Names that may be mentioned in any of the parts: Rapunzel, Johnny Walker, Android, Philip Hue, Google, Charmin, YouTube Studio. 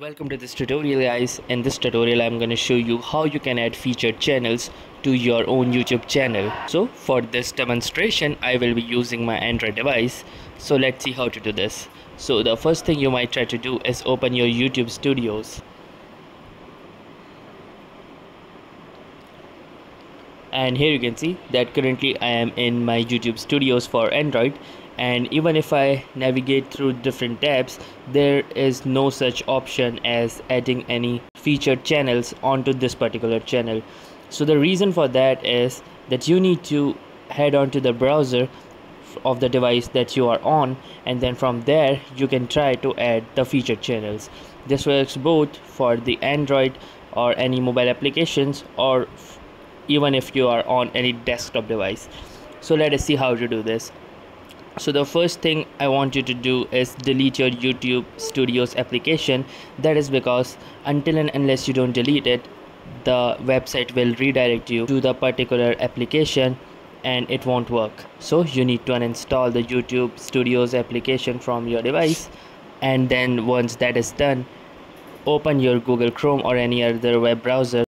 Welcome to this tutorial, guys. In this tutorial I'm going to show you how you can add featured channels to your own YouTube channel. So for this demonstration I will be using my Android device. So let's see how to do this. So the first thing you might try to do is open your YouTube Studios, and here you can see that currently I am in my YouTube Studios for Android. And even if I navigate through different tabs, there is no such option as adding any featured channels onto this particular channel. So the reason for that is that you need to head on to the browser of the device that you are on, and then from there you can try to add the featured channels. This works both for the Android or any mobile applications, or even if you are on any desktop device. So let us see how to do this. So the first thing I want you to do is delete your YouTube Studios application. That is because until and unless you don't delete it, the website will redirect you to the particular application and it won't work. So you need to uninstall the YouTube Studios application from your device, and then once that is done, open your Google Chrome or any other web browser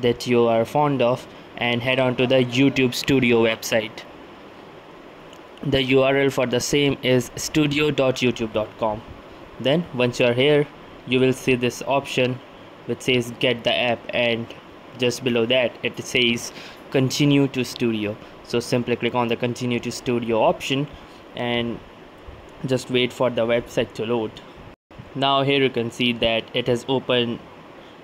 that you are fond of and head on to the YouTube Studio website. The URL for the same is studio.youtube.com. Then once you are here, you will see this option which says get the app, and just below that it says continue to studio. So simply click on the continue to studio option and just wait for the website to load. Now here you can see that it has opened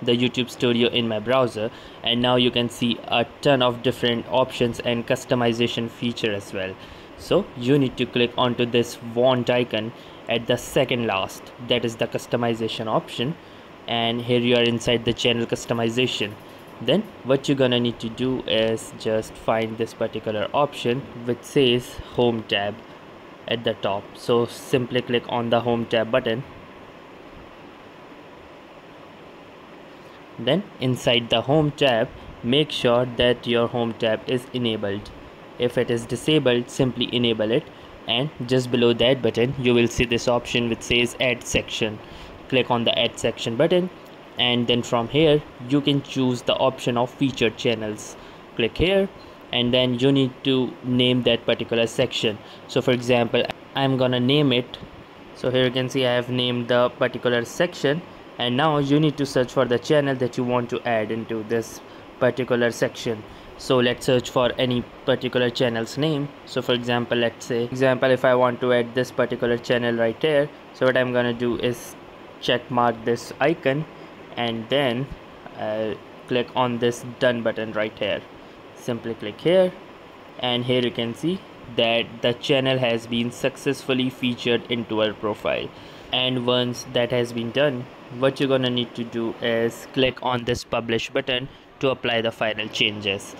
the YouTube Studio in my browser, and now you can see a ton of different options and customization feature as well. So you need to click onto this wand icon at the second last, that is the customization option, and here you are inside the channel customization. Then what you're gonna need to do is just find this particular option which says home tab at the top. So simply click on the home tab button. Then inside the home tab, make sure that your home tab is enabled. If it is disabled, simply enable it, and just below that button you will see this option which says add section. Click on the add section button, and then from here you can choose the option of featured channels. Click here, and then you need to name that particular section. So for example, I'm gonna name it. So here you can see I have named the particular section, and now you need to search for the channel that you want to add into this particular section. So let's search for any particular channel's name. So for example, let's say if I want to add this particular channel right here, so what I'm gonna do is check mark this icon, and then click on this done button right here. Simply click here, and here you can see that the channel has been successfully featured into our profile. And once that has been done, what you're gonna need to do is click on this publish button to apply the final changes.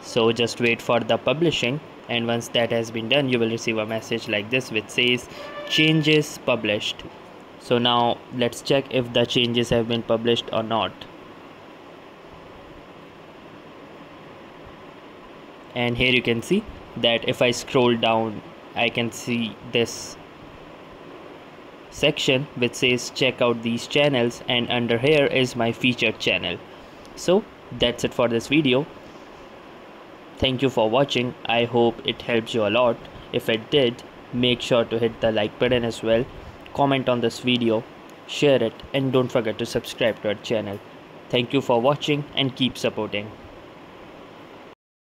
So just wait for the publishing, and once that has been done, you will receive a message like this which says changes published. So now let's check if the changes have been published or not. And here you can see that if I scroll down, I can see this section which says check out these channels, and under here is my featured channel. So that's it for this video. Thank you for watching. I hope it helps you a lot. If it did, make sure to hit the like button as well, comment on this video, share it, and don't forget to subscribe to our channel. Thank you for watching and keep supporting.